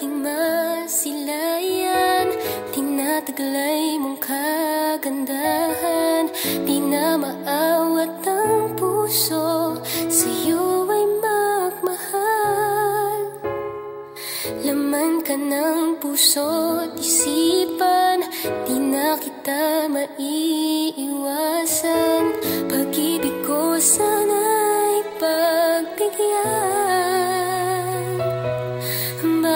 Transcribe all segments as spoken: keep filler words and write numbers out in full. aking masilayan. Tinataglay mong kagandahan. Di na maawat ang puso, sa'yo ay magmahal. Laman ka ng puso't isipan, di na kita maiiwasan. Pag-ibig ko sana'y pagbigyan.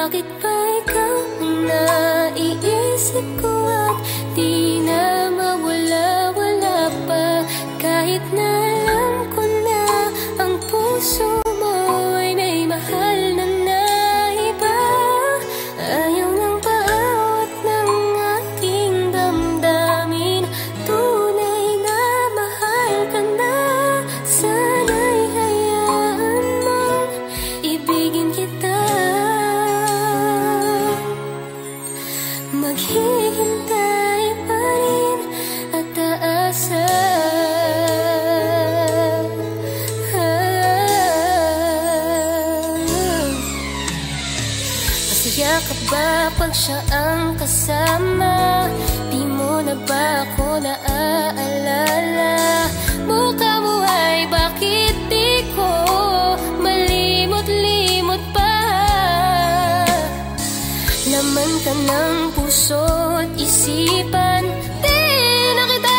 Bakit ba ikaw ang naiisip ko at di na mawala-wala pa? Kahit na alam ko na ang puso mo ay may mahal na naiba. Ayaw ng paawat ng aking damdamin. Tunay na mahal ka na. Sana'y hayaan mo ibigin kita. Maghihintay pa rin at aasa. Masaya ka ba pag siya ang kasama? Di mo na ba ako naaalala? Mukha mo ay bakit di ko malimot-limot pa? Laman ka ng puso't isipan, di na kita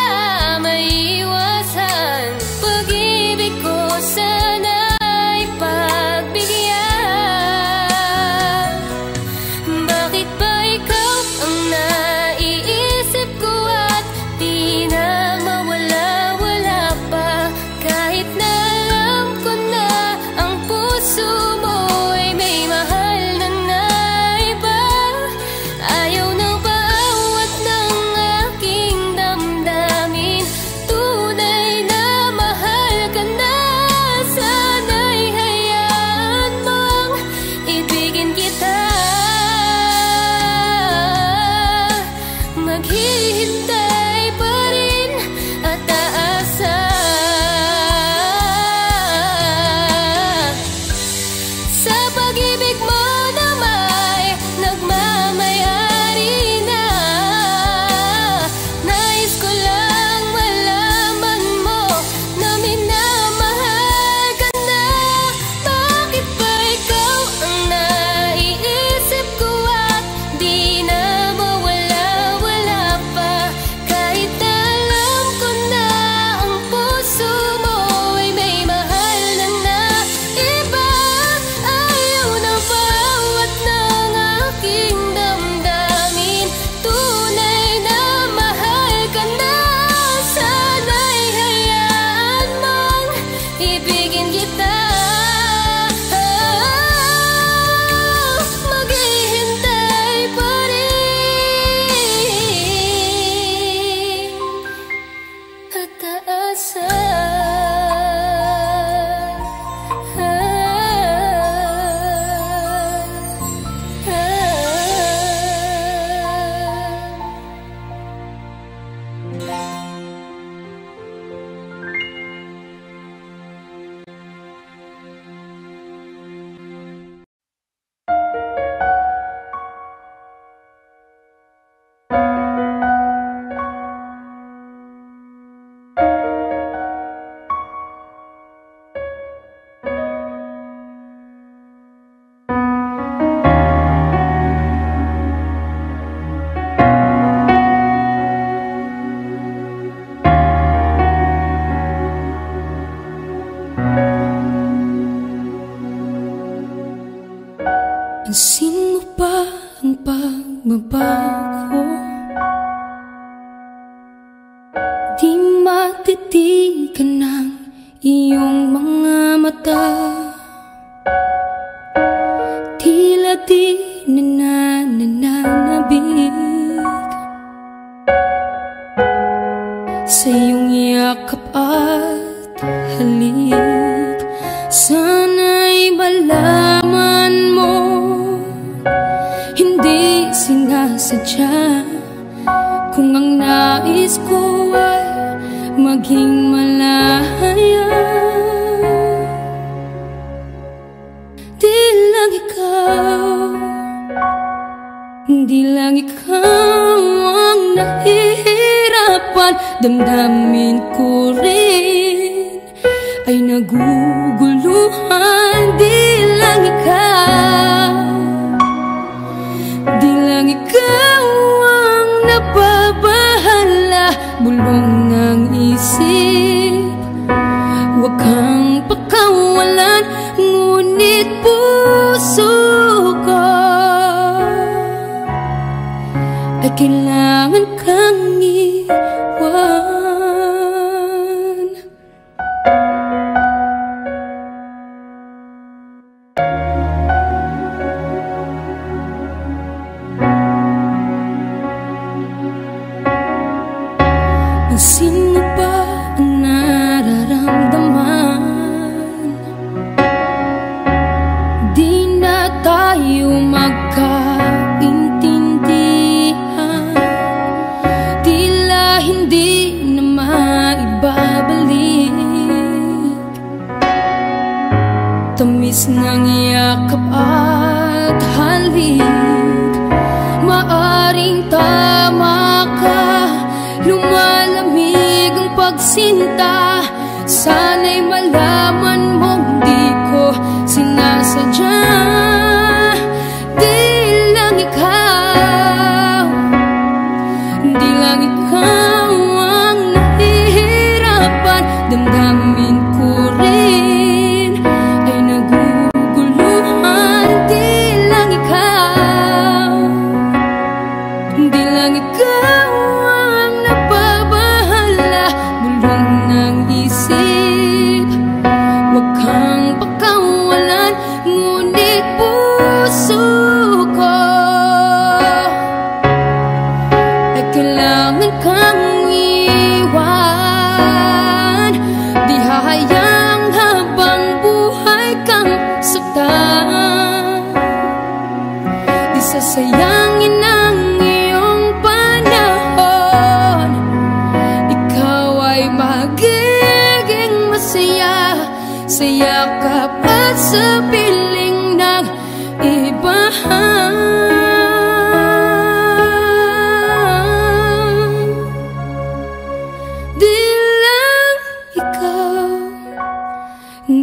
maiwasan. Pag-ibig ko sana'y pagbigyan. Bakit ba ikaw ang naiisip ko at di na mawala-wala pa? Kahit na alam ko na ang puso mo ay may mahal na naiba. Ayaw na di lang ikaw. Di langit kawang nahihirapan, damdamin ko rin ay naguguluhan. Di lang ikaw, di lang ikaw ang nababahala, bulong ng isip, huwag kang pakawalan, ngunit puso ay kailangan kang iwan. Ang sino ba ang nararamdaman? Di na tayo magkaintindihan. Hindi na maibabalik tamis ng yakap at halik. Maaring tama ka, lumalamig ang pagsinta. Sana'y malaman mong di ko sinasadya. Di lang ikaw, di lang ikaw, damdamin ko rin ay naguguluhan. Di lang ikaw, di lang ikaw ang napabahala, bulong ng isip, huwag kang pakawalan, ngunit puso ko ay kailangan kang iwan. Hayang habang buhay kang saktan, di sasayangin ang iyong panahon. Ikaw ay magiging masaya, sayakap at sa piling ng ibahan.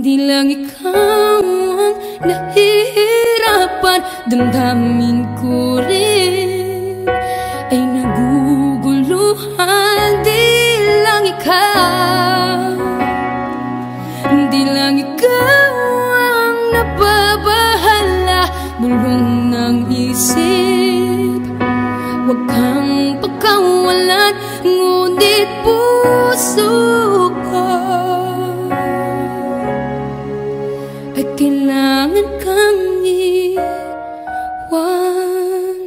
Di lang ikaw ang nahihirapan, damdamin ko rin ay naguguluhan. Di lang ikaw, di lang ikaw ang nababahala, bulong ng isip, huwag kang pagkawalan, ngunit puso ko ay kailangan kang iwan.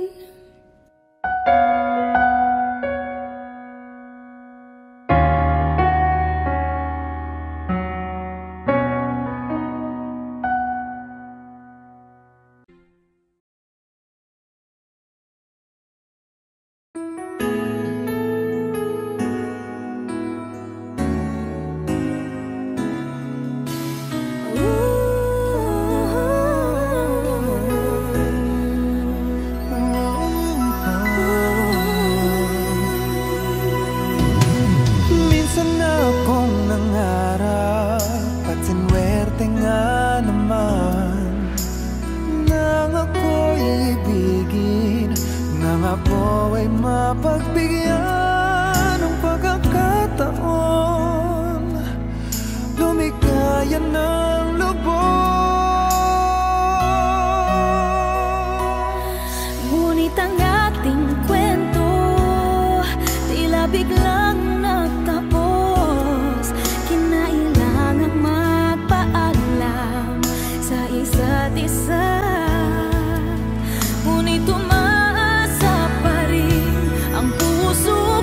Ngunit umaasa pa rin ang puso.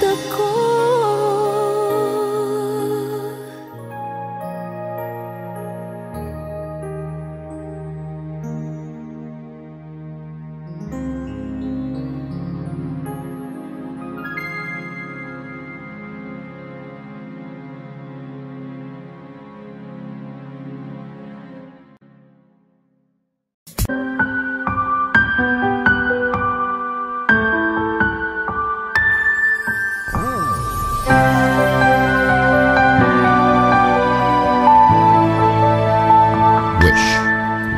the core.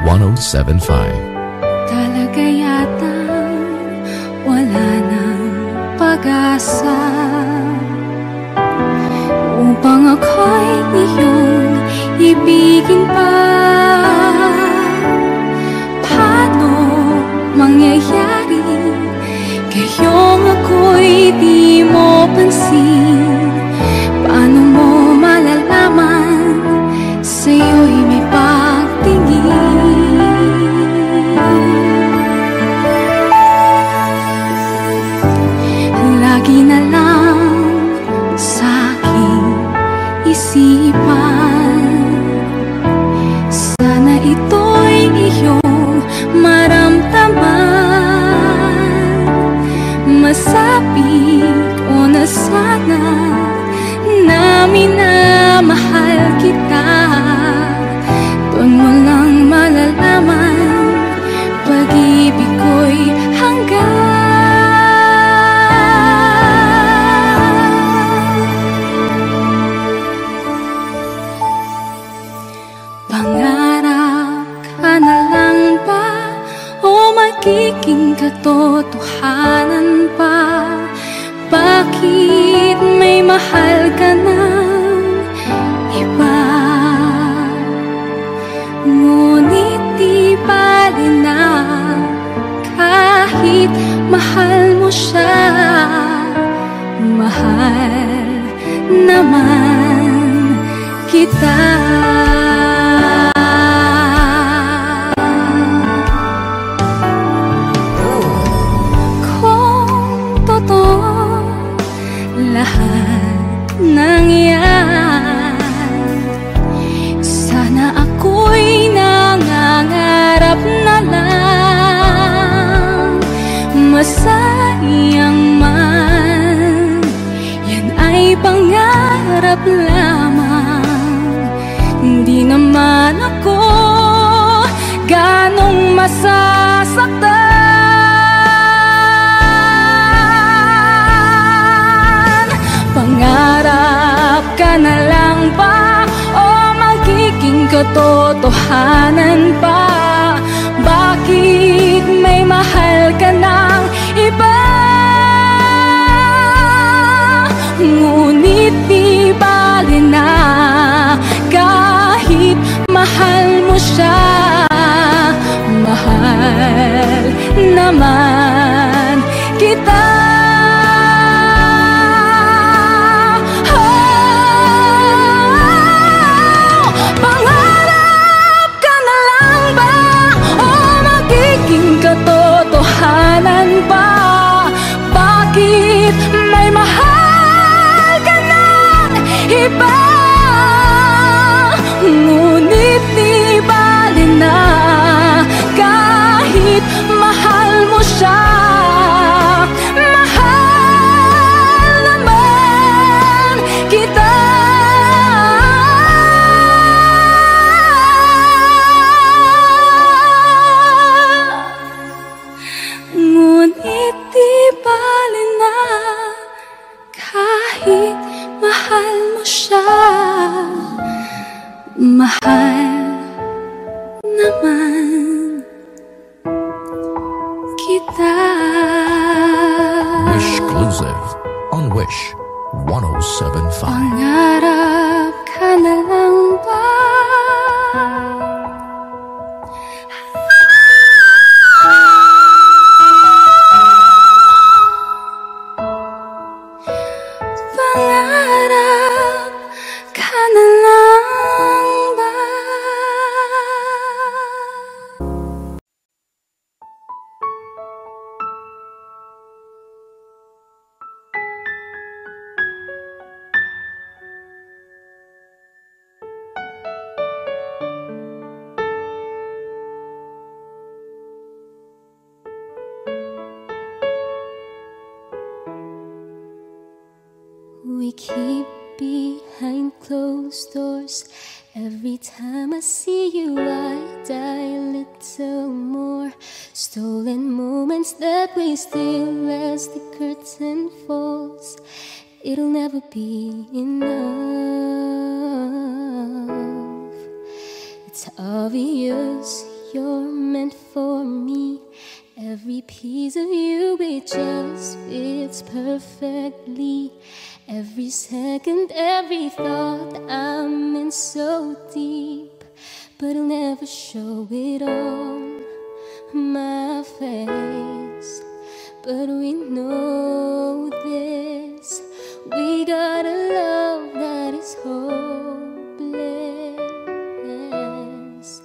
one oh seven point five. Talaga yata wala nang pag-asa upang ako'y iyong ibigin pa. Paano mangyayari kayong ako'y di mo pansin? Paano mo malalaman sa'yo'y may pagtingin? Sana ito'y iyong maramdaman, masapit o nasana na minamahal kita. Doon mo lang malalaman pag-ibig ko'y hanggang magiging katotohanan pa. Bakit may mahal ka ng iba? Ngunit di pa rin na kahit mahal mo siya, mahal naman kita. Masayang man, yan ay pangarap lamang. Hindi naman ako ganong masasaktan. Pangarap ka na lang ba? O magiging katotohanan pa? Bakit may mahal ka ng iba? Ngunit di bali na kahit mahal mo siya, mahal naman kita. Mahal. keep behind closed doors. Every time I see you, I die a little more. Stolen moments that we still as the curtain falls. It'll never be enough. It's obvious you're meant for me. Every piece of you, it just fits perfectly. Every second, every thought, I'm in so deep, but I'll never show it on my face. But we know this, we got a love that is hopeless.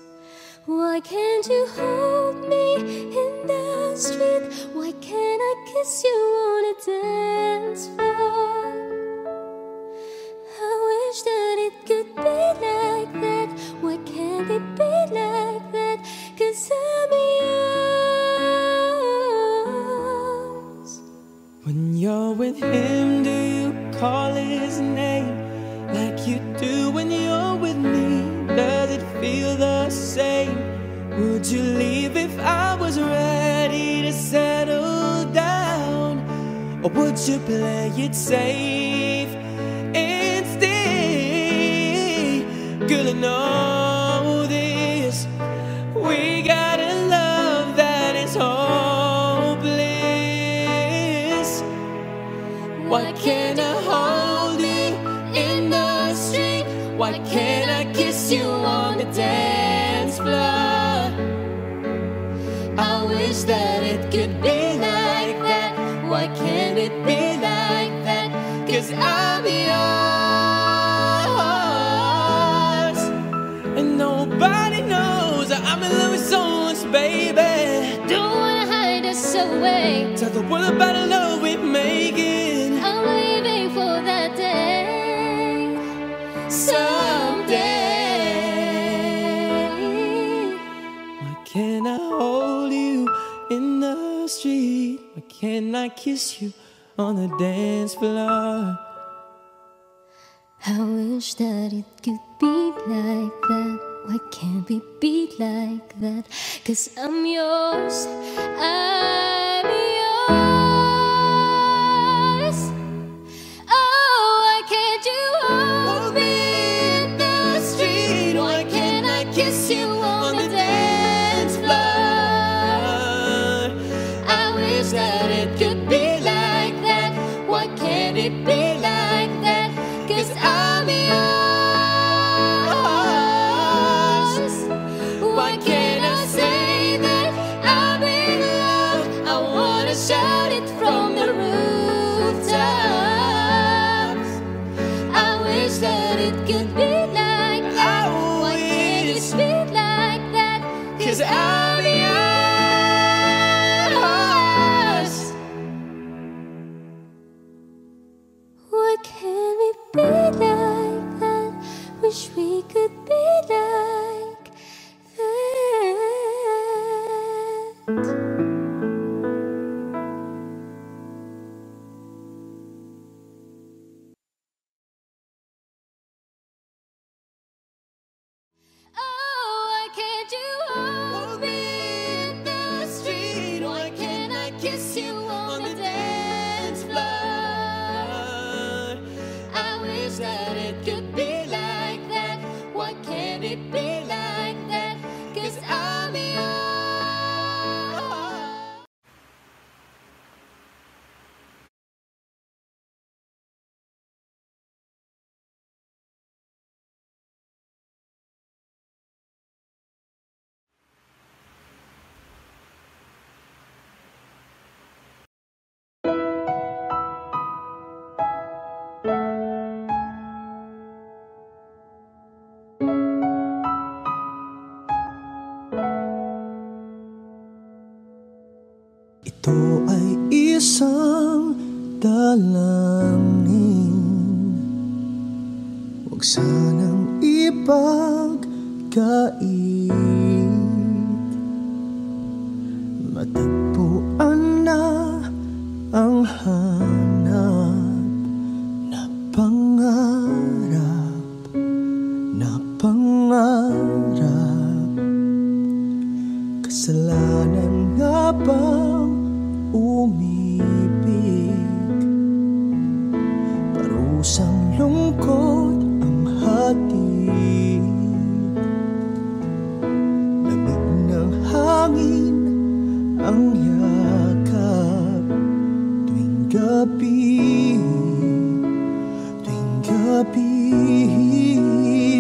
Why can't you hold me in the street? Why can't I kiss you on a dance floor? I wish that it could be like that. Why can't it be like that? 'Cause I'm yours. When you're with him, do you call his name like you do when you're with me? Does it feel the same? Would you leave if I was ready to settle down? Or would you play it safe and stay? Girl, I know this, we got a love that is hopeless. Why can't I hold you in the street? Why can't I kiss you on the dance floor? I wish that it could be like that. Why can't it be like that? 'Cause I'm yours. And nobody knows I'm in love with someone, baby. Don't wanna hide us away. Tell the world about the love we're making. I'm waiting for that day. Someday. Why can't I hold you in the street? Why can't I kiss you on the dance floor? I wish that it could be like that. Why can't we be like that? 'Cause I'm yours, I'm yours. Oh, why can't you hold me in the street? Why can't I kiss you on the dance floor? I wish that it could be like that. Why can't it be like that? 'Cause I'm yours. Why can't I say that I'm in love? I wanna shout it from the rooftops. I wish that it could be like that. Why can't it be like that? 'Cause I'm yours. Why can't we be like that? Wish we could be like that. Oh, why can't you hold me in the street? Why can't I kiss you on the dance floor? I wish that it could be like that. Why can't it be like that? 'Cause I'm yours. Ito ay isang dalangin, huwag sanang ipagkait. Matagpuan na ang hanap na Gabi, tuwing gabi,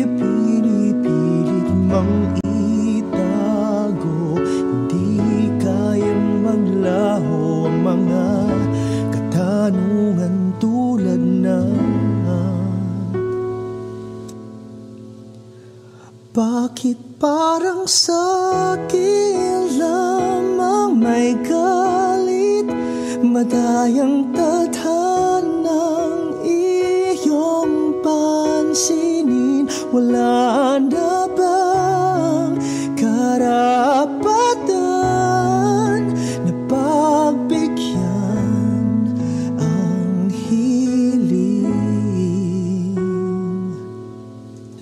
pinipilit mang itago. Hindi kayang maglaho ang mga katanungan tulad na bakit parang sa'kin lamang may galit, madayang tadhanang iyong pansinin. Wala na bang karapatan na pagbigyan ang hiling?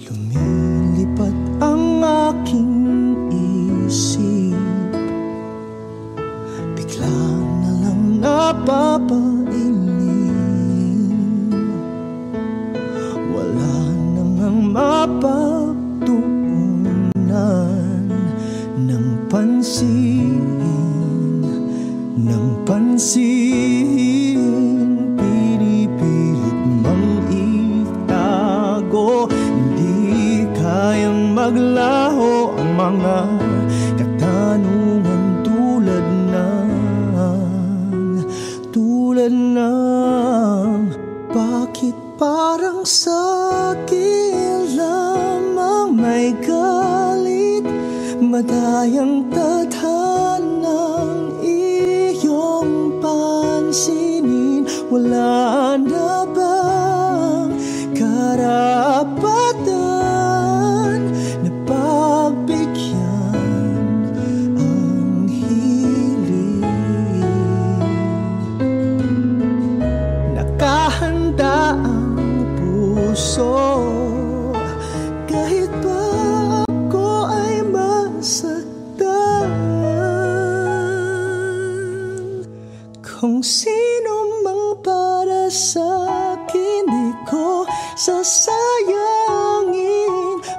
Lumilipat ang aking isip, bigla na lang napapainin. Wala namang mapagtuunan ng pansin, ng pansin. Pinipilit mang itago, hindi kayang maglaho ang mga katanungan tulad ng, tulad ng bakit parang sa'kin lamang may galit, madayang tadhanang iyong pansinin. Wala na bang karapatan na pagbigyan ang hiling? Nakahanda ang puso, kahit pa ako ay masaktan. Kung sino mang para sa'kin, di ko sasayangin.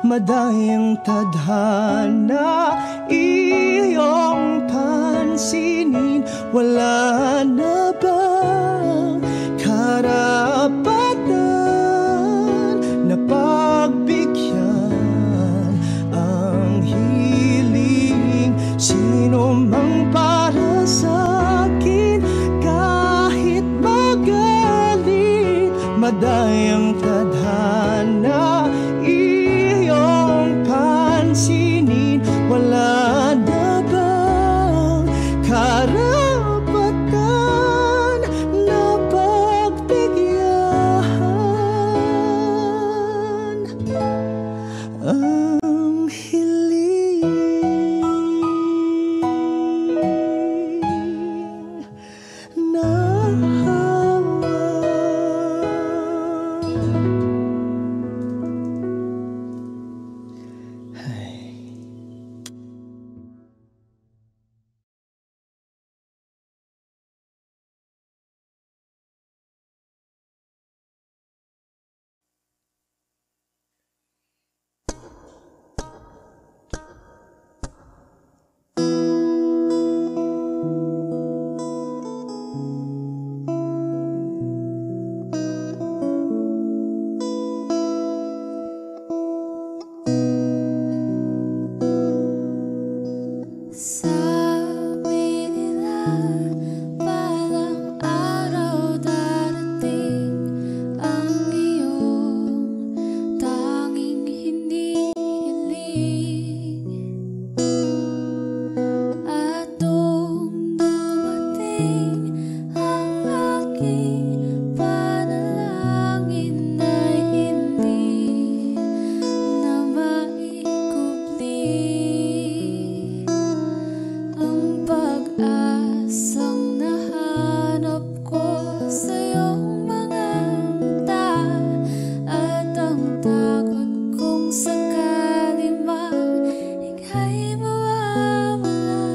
Madayang tadhana iyong pansinin. Wala na bang karapatan na pagbigyan ang hiling? Sino mang para sa'kin, kahit magalit, madayang tadhana iyong pansinin. Wala na bang karapatan na pagbigyan ang hiling na hawa? Sabi nila, balang araw darating ang iyong tanging hinihiling. At nung dumating ang aking panalangin ay hindi na maikutli ang pag-asang nahanap ko sa iyong mga mata. At ang takot kong sakali man ika'y mawawala.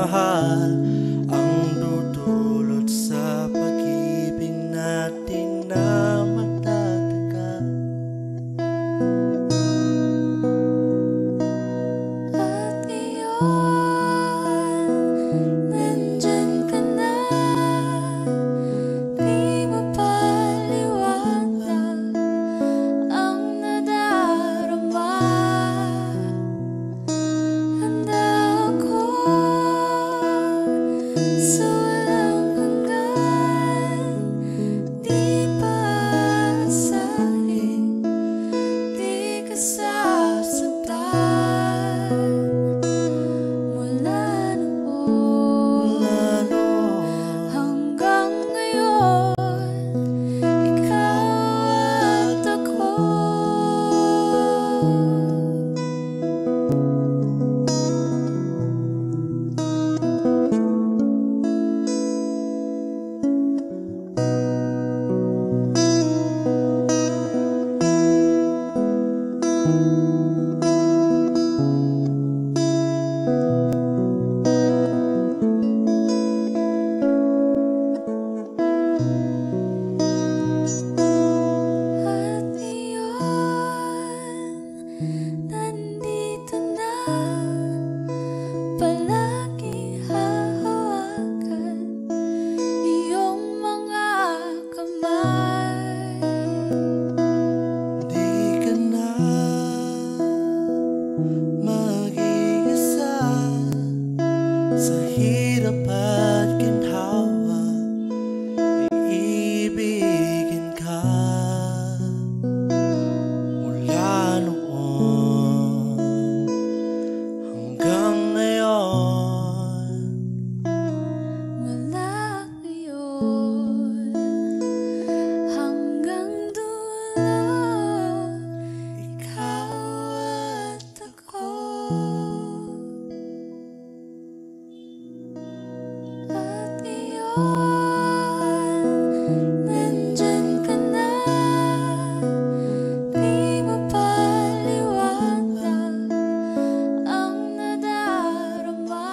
pagmamahal ang dudulot sa pag-ibig natin na matatagal. At ngayon, nandyan ka na, di mo paliwanag ang nadarama. Handa ako sa walang hanggan, di paasahin, di ka sasaktan. Mula noon hanggang ngayon, ikaw at ako. At ngayon, nandito na, palagi hahawakan iyong mga kamay. Di ka na mag-iisa sa hirap at ginhawa, iibigin ka. Mula noon hanggang ngayon, mula ngayon hanggang dulo, ikaw at ako. At ngayon, nandyan ka na, di mo paliwanag ang nadarama.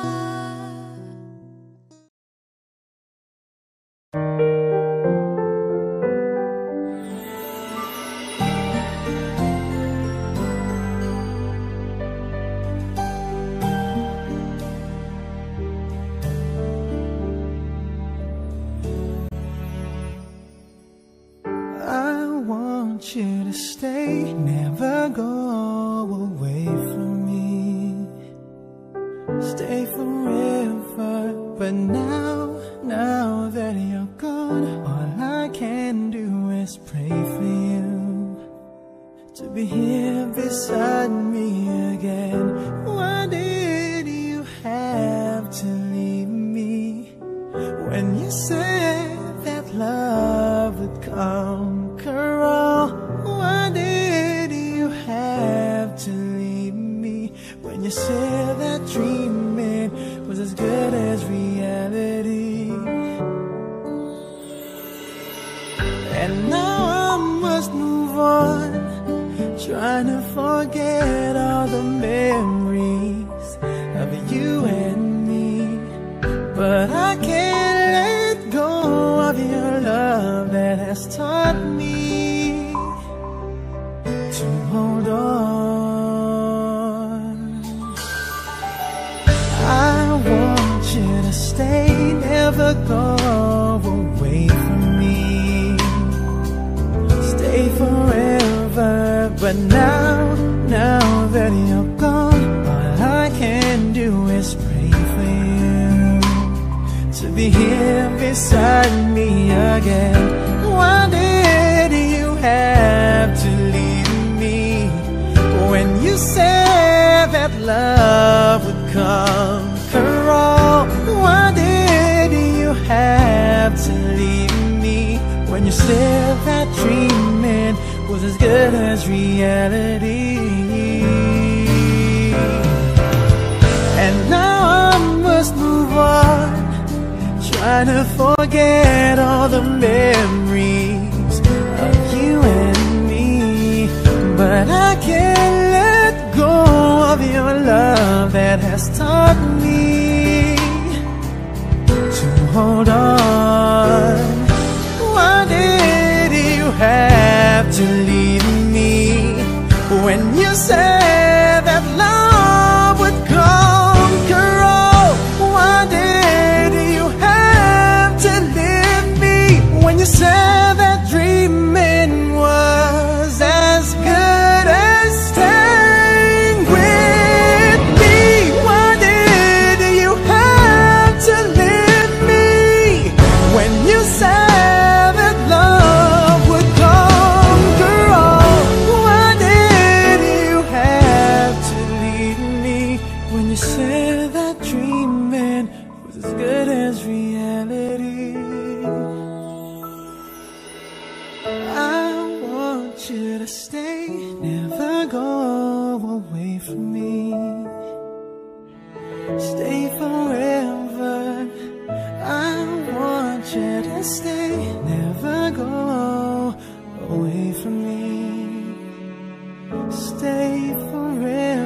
I want you to stay, never go away from me. Stay forever, but now, now that you're gone, all I can do is pray for you to be here beside me again. Why did you have to leave me when you said that love would conquer all? Why did you have to leave me when you said that dreaming was as good as reality? And now I must move on, trying to forget all the memories of you and me, but I can't let go of your love that has taught me to hold on. I want you to stay, never go away from me. Stay forever, but now, now that you're gone, all I can do is pray for you to be here beside me again. Why did you have to leave me when you said that love would conquer all? Why did you have to leave me when you said that dreaming was as good as reality? And now I must move on, trying to forget all the memories of you and me, but I can't let go of your love that has taught me as good as reality. I want you to stay, never go away from me. Stay forever. I want you to stay, never go away from me. Stay forever.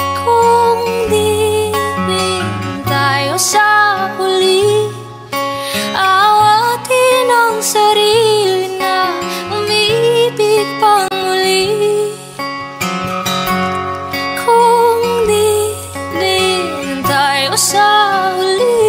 Kung di rin tayo sa huli,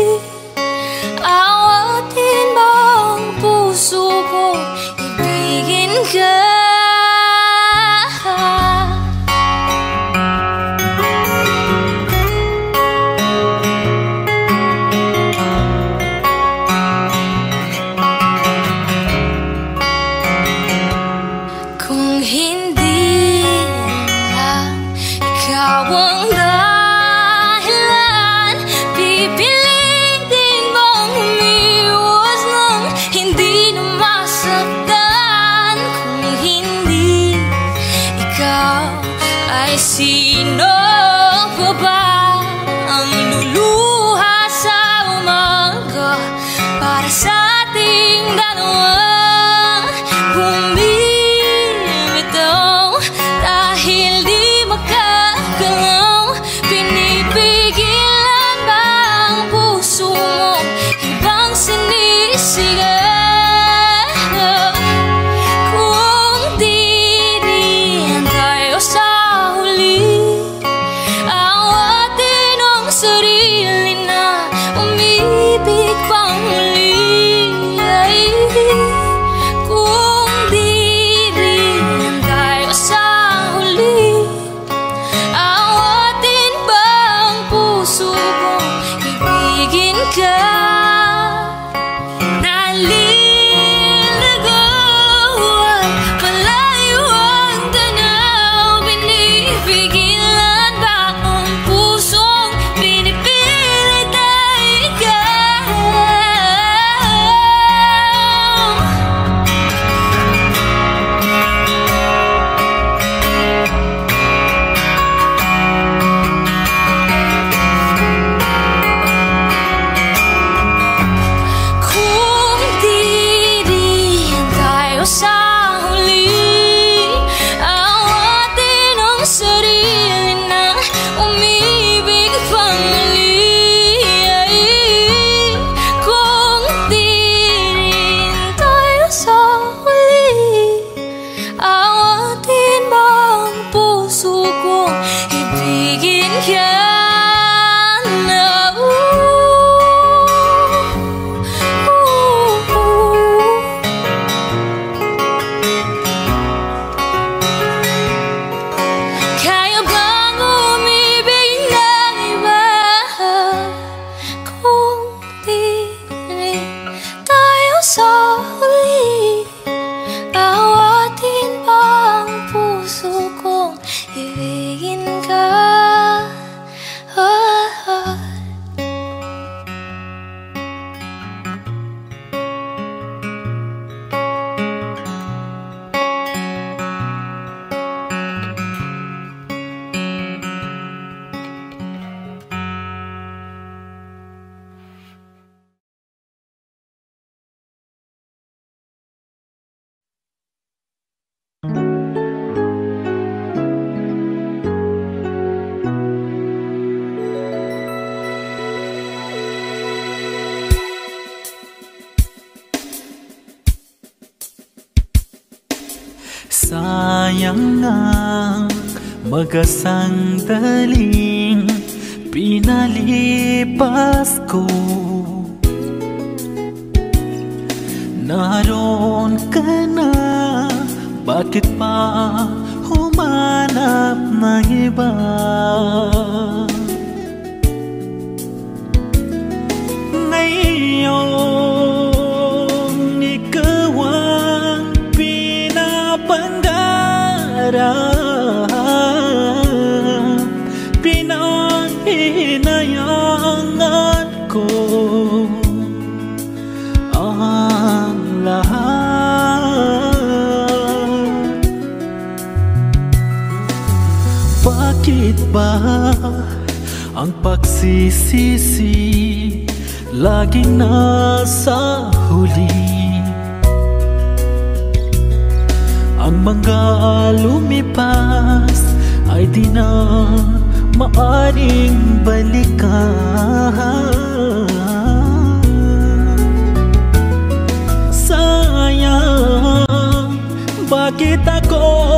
Sayang ang magasang daling pinalipas ko. Naroon ka na, bakit pa humanap ng iba? Ngayon, ikaw ang pinapangarap, pinahinayangan ko. Bakit ba ang pagsisisi lagi nasa huli? Ang mga lumipas ay di na maaring balikan. Sayang, bakit ako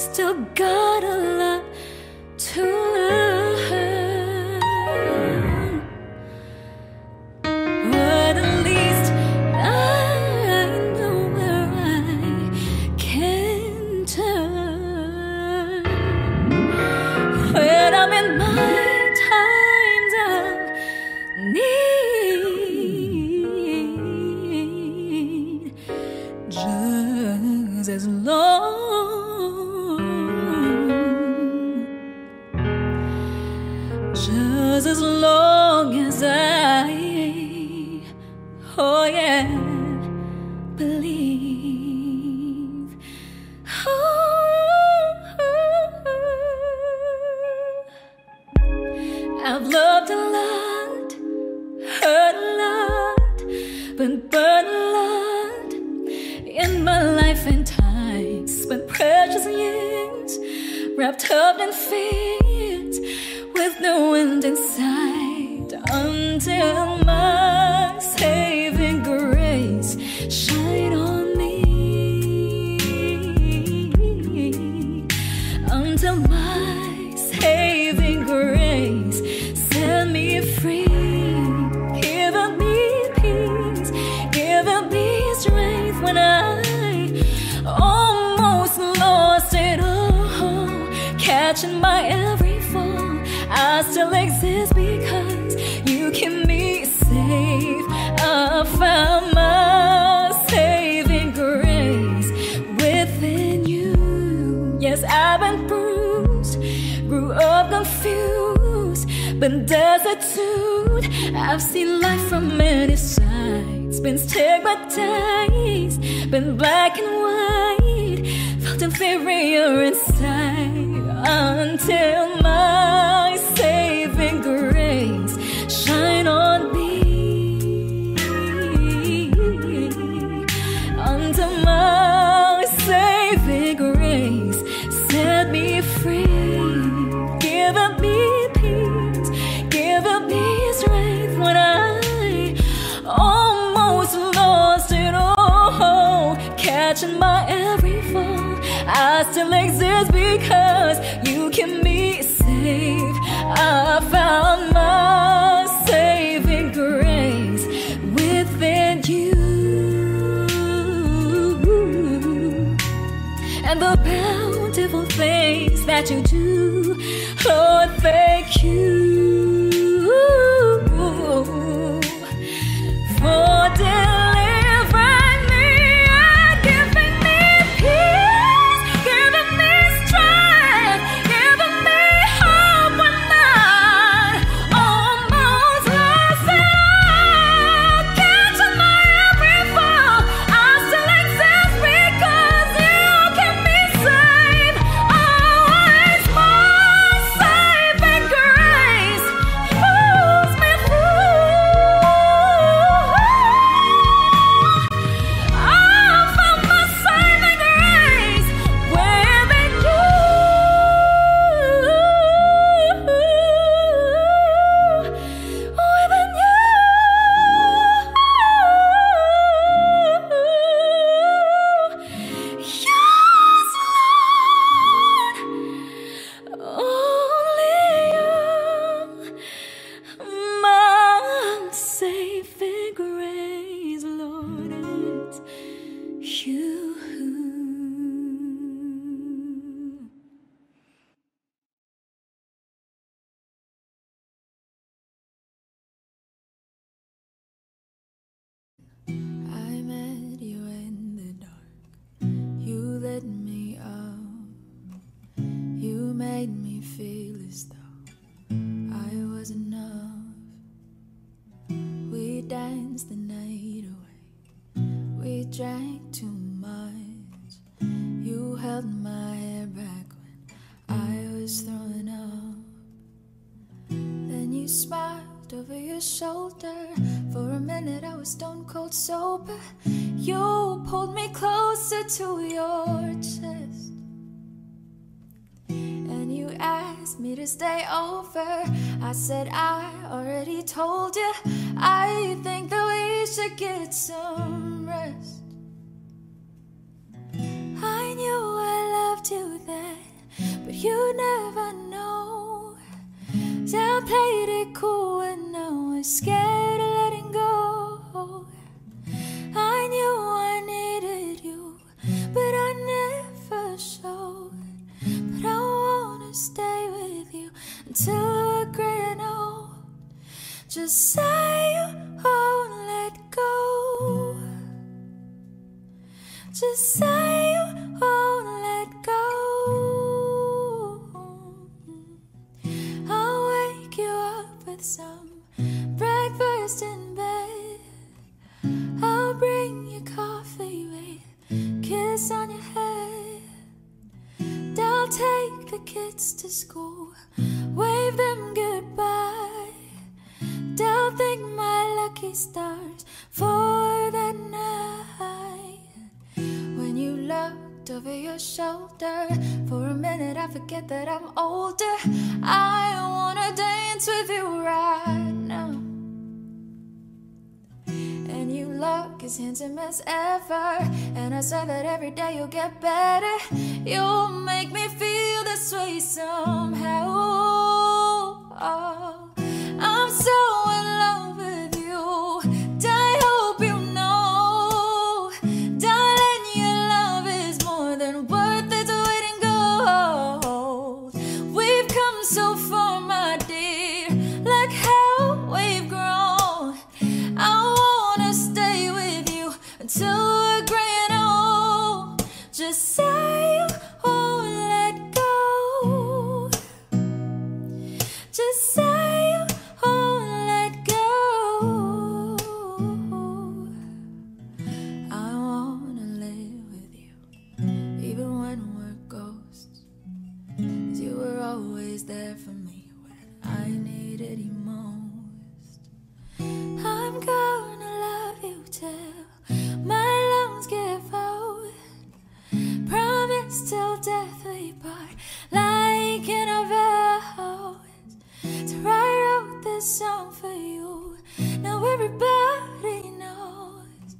still got a lot to learn, but at least I know where I can turn. When I'm in my times of need, just as long Just as long as I, oh yeah, believe. Oh, oh, oh. I've loved a lot, hurt a lot, been burned a lot in my life and time. Spent precious years wrapped up in fears, with no end in sight, until my saving grace shine on me, until my saving grace set me free, giving me peace, giving me strength when I almost lost it all, catching my every fall. I still exist because you keep me safe. I found my saving grace within you. Yes, I've been bruised, grew up confused, been destitute. I've seen life from many sides, been stigmatized, been black and white, felt inferior inside, until my saving grace shine on me, until my saving grace set me free, giving me peace, giving me strength when I almost lost it all, catching my every fall. I still exist because you keep me safe. I found my saving grace within you, and the bountiful things that you do, Lord, thank you for delivering me and giving me peace. To your chest, and you asked me to stay over. I said I already told you, I think that we should get some rest. I knew I loved you then, but you never know. So I played it cool and I was scared of letting go. I knew I needed you, but I never showed. But I wanna stay with you until we're gray and old. Just say you won't let go. Just say you won't let go. I'll wake you up with some breakfast in bed. I'll bring you coffee with a kiss on your head. And I'll take the kids to school, wave them goodbye. And I'll thank my lucky stars for that night. When you looked over your shoulder, for a minute I forget that I'm older. I wanna dance with you right now. And you look as handsome as ever, and I swear that every day you'll get better. You'll make me feel this way somehow. Oh, I'm so in love with you. Die, hope you know, darling, your love is more than worth its weight in gold. We've come so far, my dear, look how we've grown. I wanna stay with you until we're gray and old. Just say you won't let go. Just say always there for me when I needed you most. I'm gonna love you till my lungs give out. Promise till death we part, like in a vow. So I wrote this song for you. Now everybody knows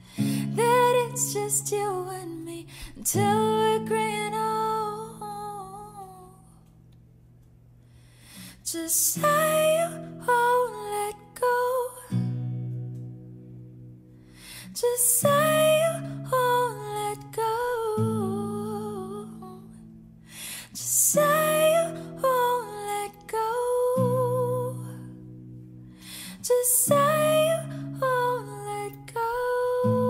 that it's just you and me until we're gray and old. Just say you won't let go. Just say you won't let go. Just say you won't let go. Just say you won't let go.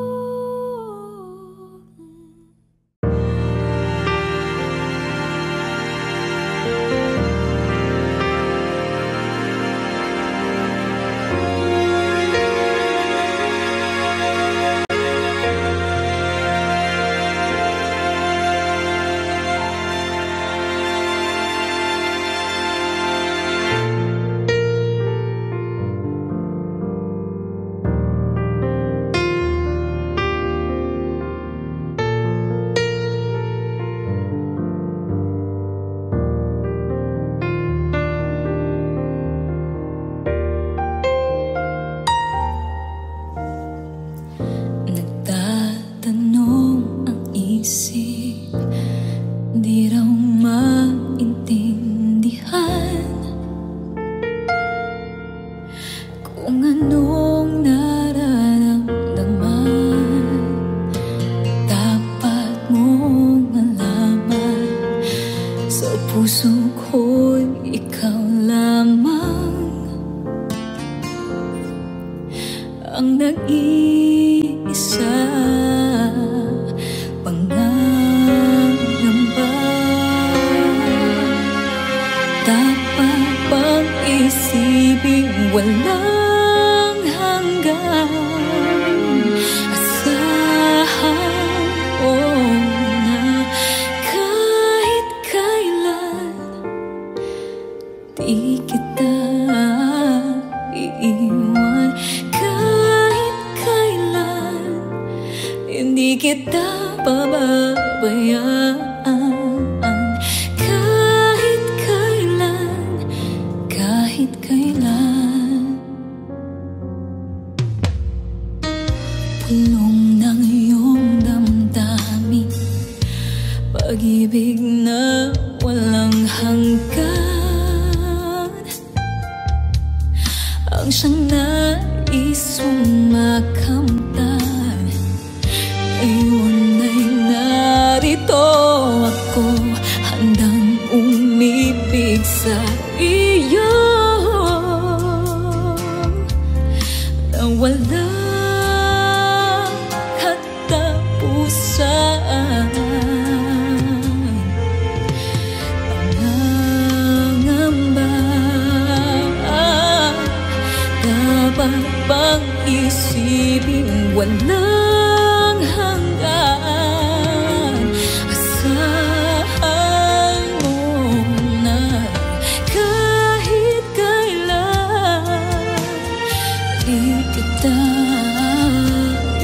Pulong ng iyong damdamin, pag-ibig na walang hanggan ang siyang nais mong makamtan. Ngayon ay narito ako, handang umibig sa iyo na wala. Bang isipin walang hanggan, asahan mo na kahit kailan, di kita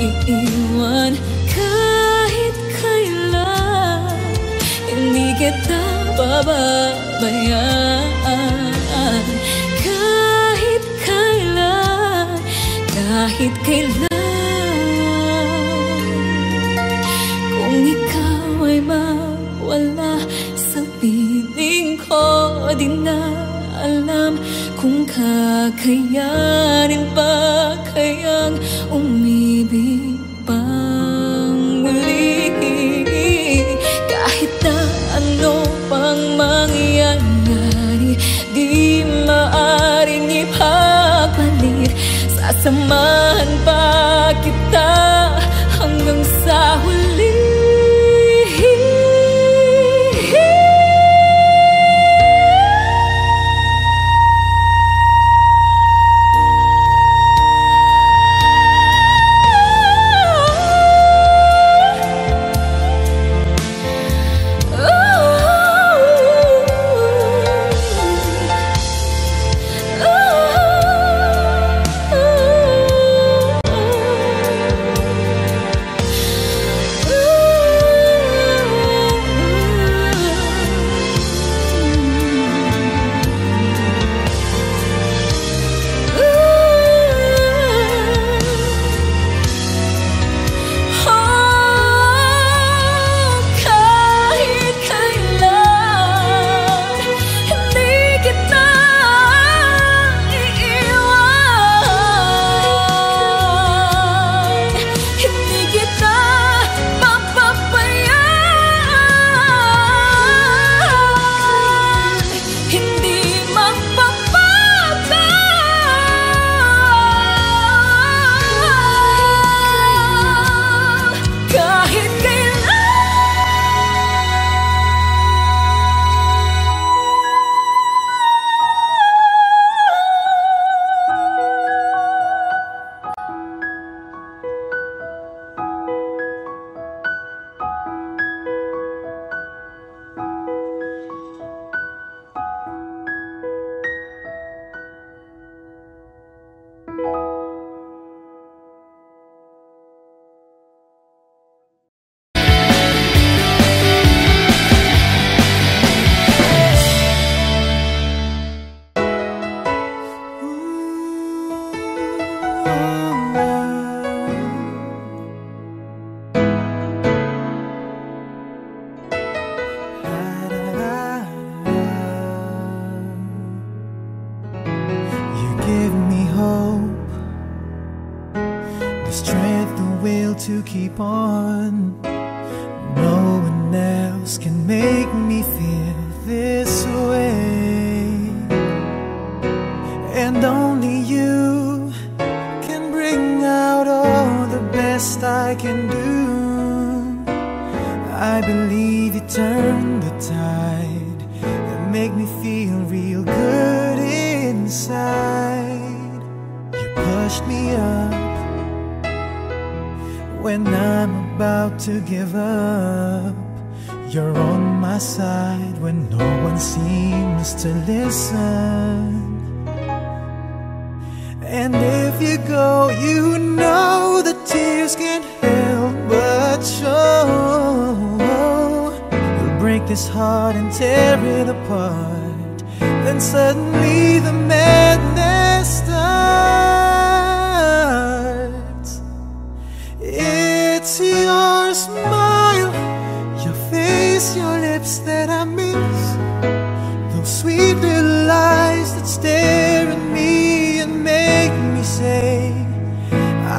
iiwan. Kahit kailan, hindi kita bababayaan. Kahit kailan, kung ikaw ay mawala sa piling ko, di na alam kung kakayanin pa kayang umibig pang muli. Kahit na ano pang mangyayari, di maaaring ipagpalit. Sasamahan pa kita hanggang sa huli. It's your smile, your face, your lips that I miss. faces, those sweet little eyes that stare at me and make me say,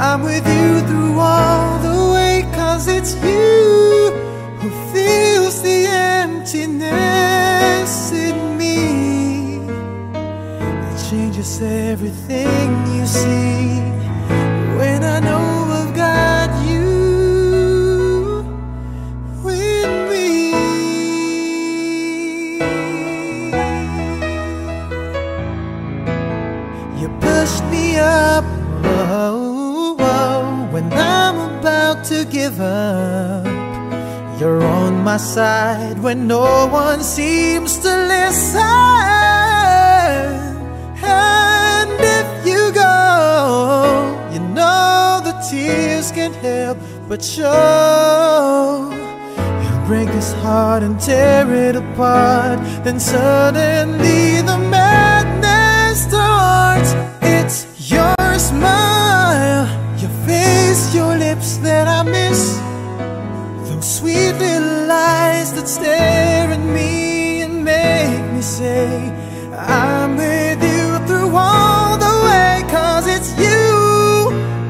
I'm with you through all the way, 'cause it's you who fills the emptiness in me. It changes everything you see when I know I've got you. Up, oh, oh, when I'm about to give up, you're on my side when no one seems to listen. And if you go, you know the tears can't help but show. You'll break this heart and tear it apart, then suddenly the madness starts. It's your smile, your face, your lips that I miss, those sweet little eyes that stare at me and make me say, I'm with you through all the way, 'cause it's you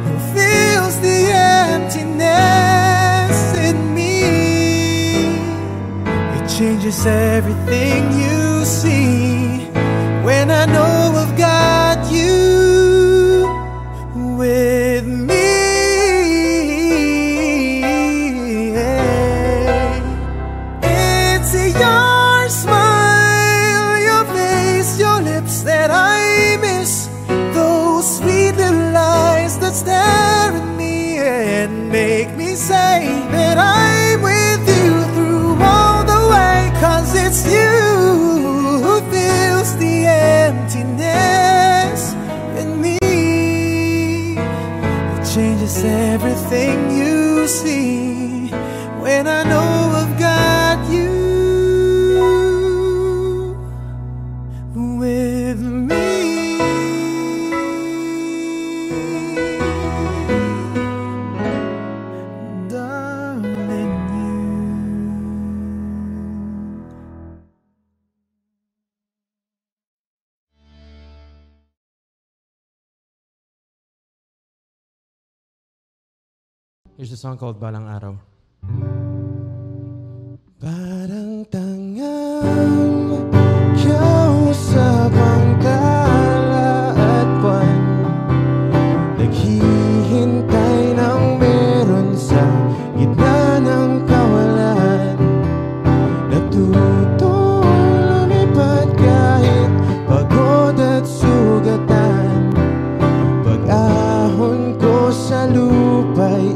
who fills the emptiness in me. It changes everything you see when I know I've got you. Everything you see when I know I've got you with me. Darling, you. Here's a song called Balang Araw. Parang tangang ikaw sa bangkala at buwan, naghihintay ng meron sa gitna ng kawalan. Natuto lumipat kahit pagod at sugatan. Pag-ahon ko sa lupa'y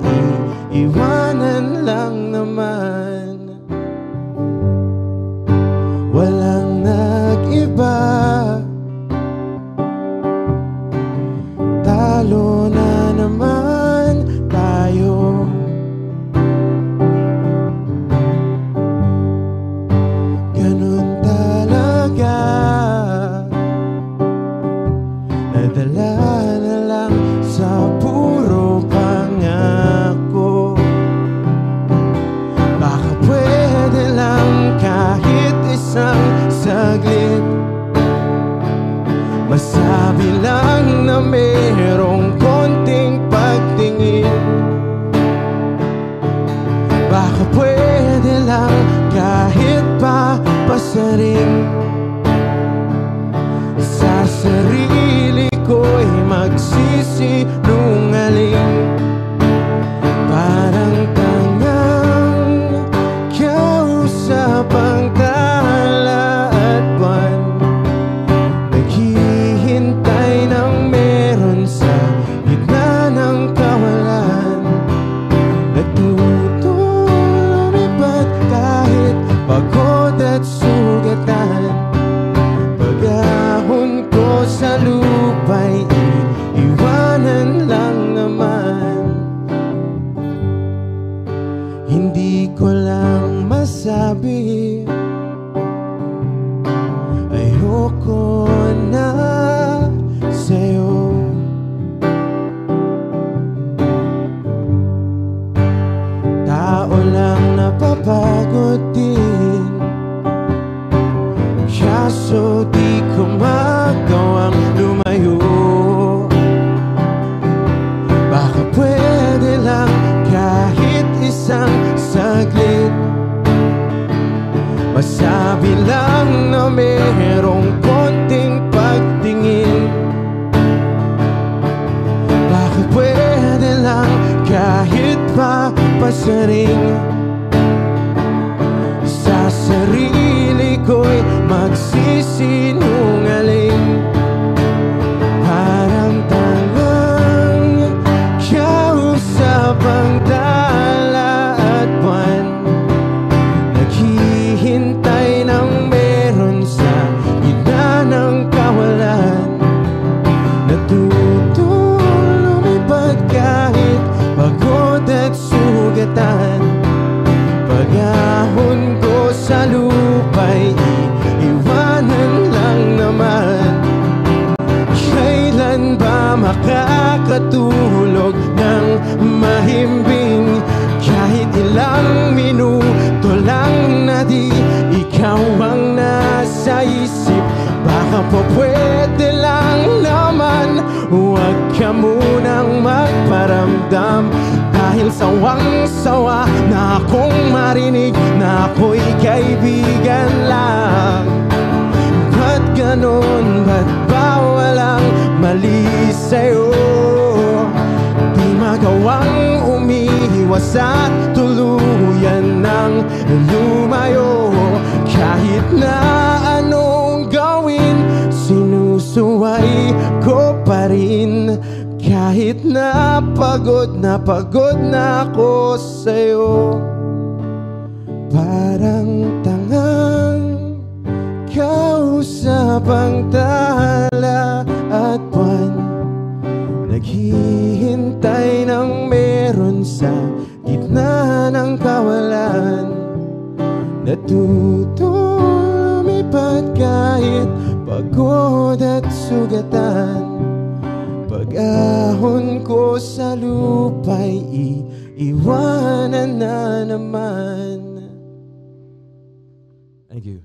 iwanan lang naman. Walang nag-iba, talo na naman tayo. Ganun talaga, nadala na lang sa puro pangako. Isang saglit, masabi lang na mayroong konting pagtingin. Baka pwede lang kahit papasaring sa sarili ko'y magsisinungaling. Parang tangang kausapang pagod at sugatan. magsisinungaling, parang tangang kausap ang tala at buwan, naghihintay ng meron sa gitna ng kawalan. Natutulong lumipad kahit pagod at sugatan. Pag-ahon ko sa lupa'y iiwanan lang naman. Kailan ba makakatulog ng mahimbing? Kahit ilang minuto lang na di ikaw ang nasa isip, baka po pwede lang naman huwag ka munang magparamdam. Dahil sawang-sawa na akong marinig na ako'y kaibigan lang. Ba't ganon? Ba't ba walang mali sa'yo? Di magawang umiwas at tuluyan ng lumayo. Kahit na anong gawin, sinusuway ko pa rin. Kahit na pagod na pagod na ako sa'yo, parang tangang kausap ang tala at buwan, naghihintay ng meron sa gitna ng kawalan. Natutulog lumipat kahit pagod at sugatan. Pag-ahon ko sa lupa'y iiwanan na naman. Thank you.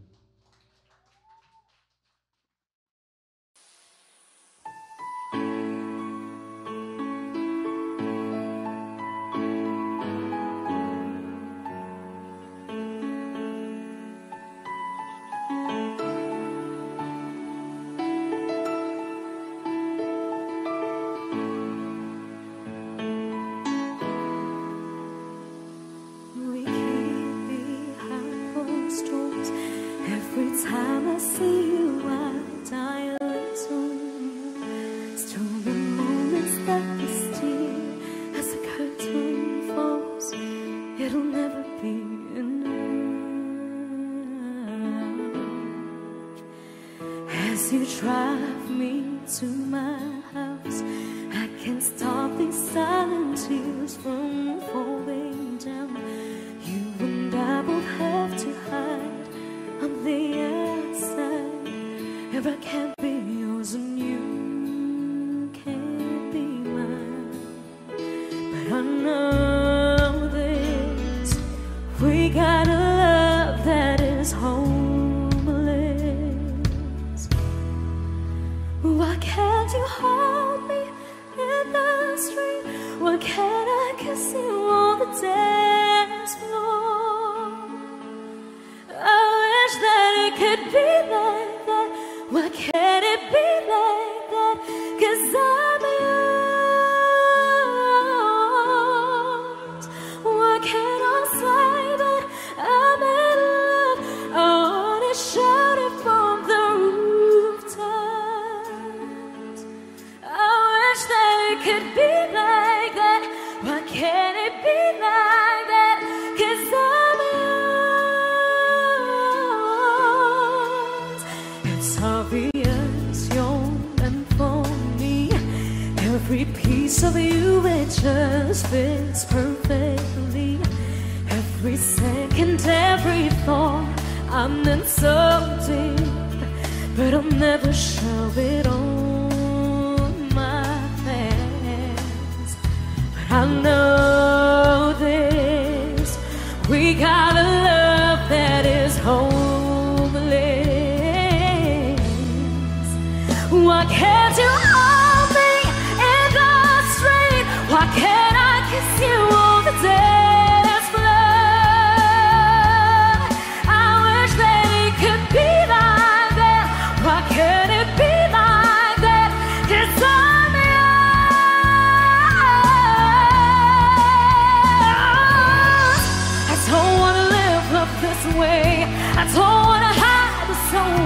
I don't wanna hide the soul.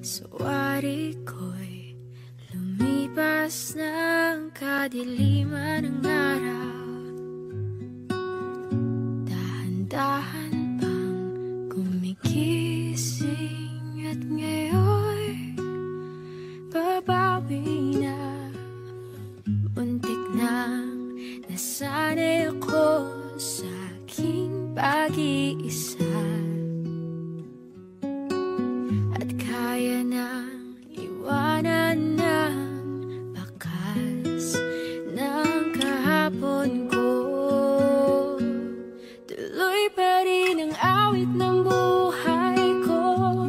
Sa wari ko'y lumipas ng kadiliman ng araw, dahan-dahan pang gumigising at ngayon babawi na. Muntik nang nasanay ako sa aking pag-iisa, at kaya nang iwanan na nang kahapon ko. Tuloy pa rin ang awit ng buhay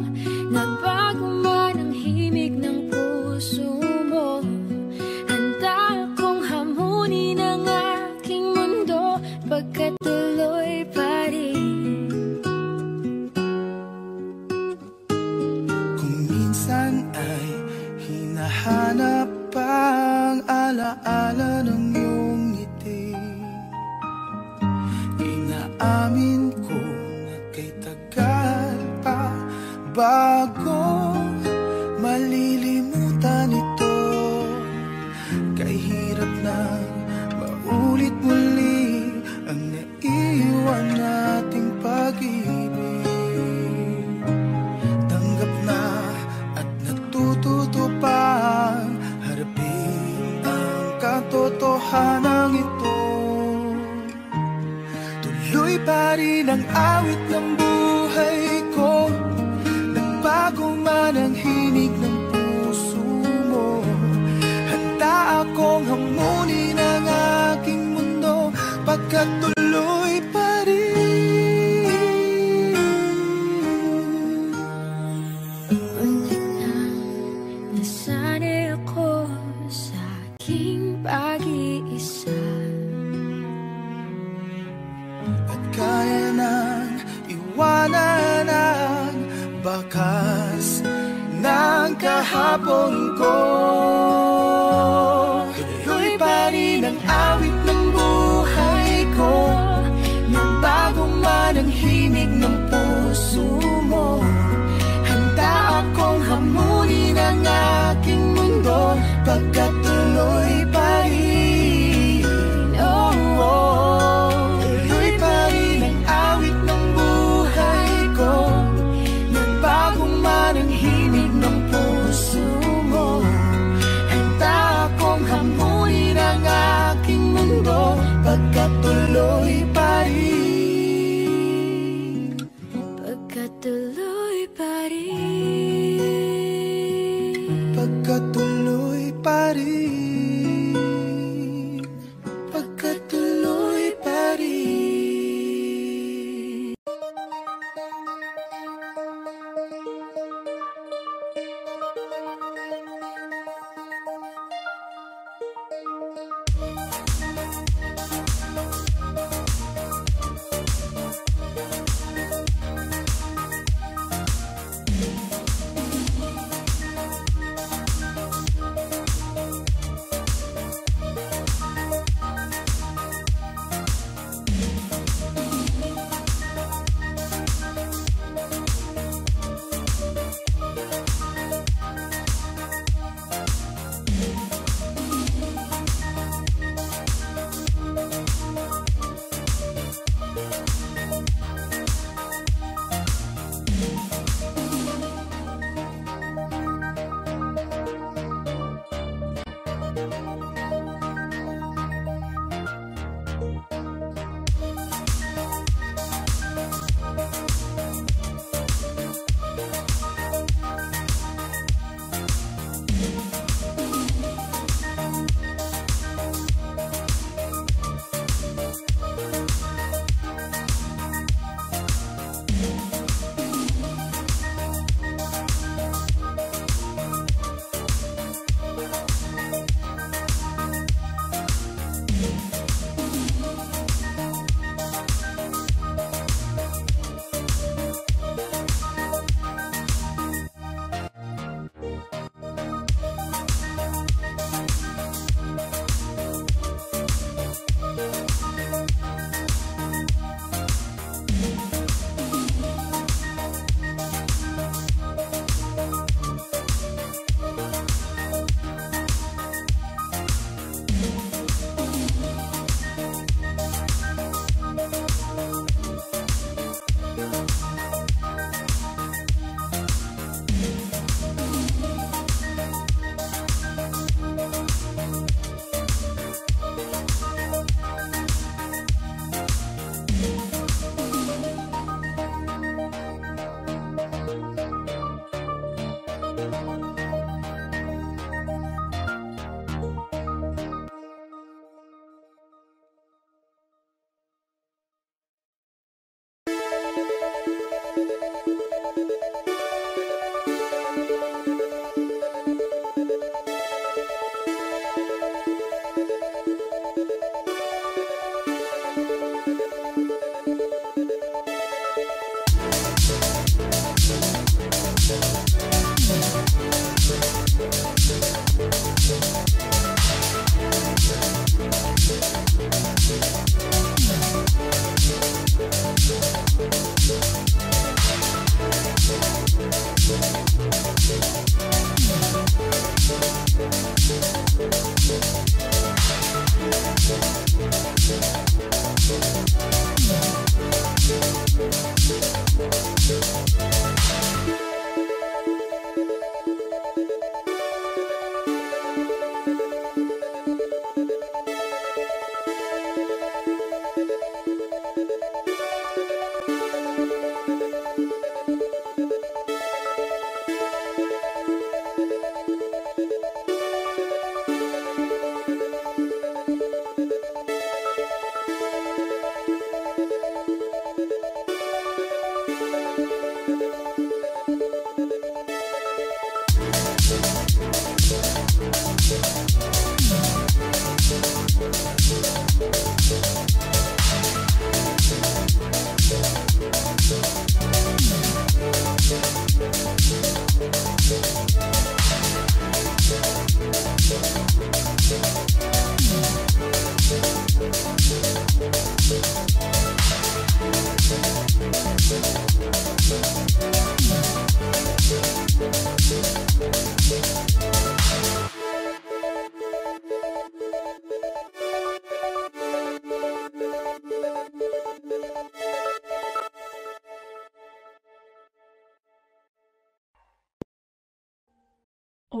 ko, nagbago man ang himig ng puso mo. Handa akong hamunin ang aking mundo, pagkat tuloy pa rin. Kung minsan ay hinahanap pang alaala ng iyong ngiti, inaamin ko na kay tagal pa bago malilimutan ito. Kay hirap na maulit muli ang naiwan nating pag-ibig. Tanggap na at natututupan katotohanan ito. Tuloy pa rin ang awit ng buhay ko, nagbago man ang himig ng puso mo. Handa akong hamunin ang aking mundo, pagkatuloy pa rin. Untik na nasanay ako sa aking pag-iisa, at kaya nang iwanan ang bakas ng kahapon ko. Tuloy pa rin ang awit ng buhay ko, nang bago man ang himig ng puso mo. Handa akong hamunin ang aking mundo, pagkatuloy pa rin. Pagkatuloy pa rin, pagkatuloy pa rin, pagkatuloy pa rin, pagkatuloy pa rin.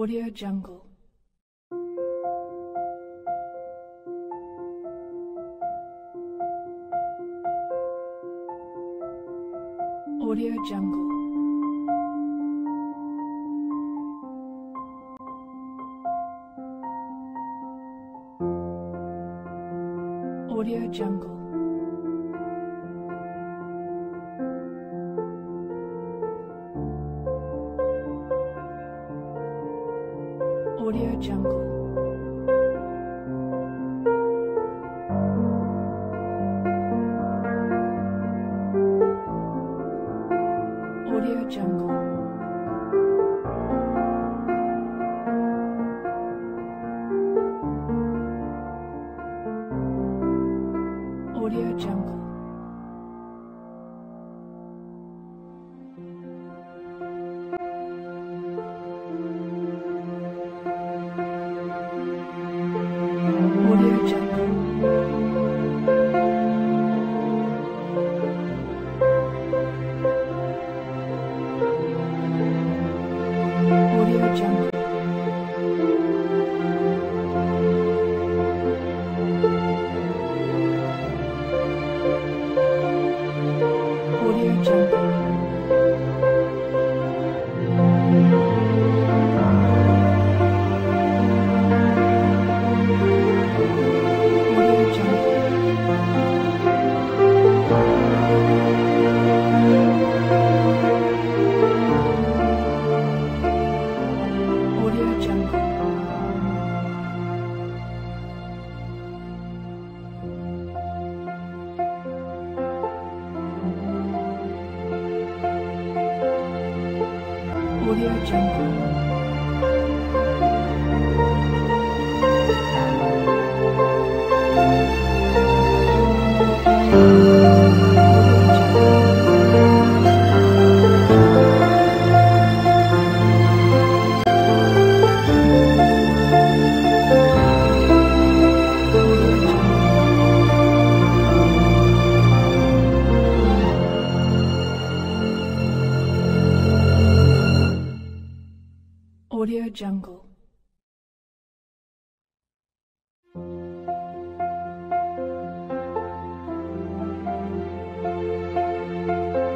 Audio Jungle. Audio Jungle. Audio Jungle. Audio Jungle. Audio Jungle. Audio Jungle. Audio Jungle. Audio Jungle.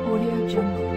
Audio Jungle.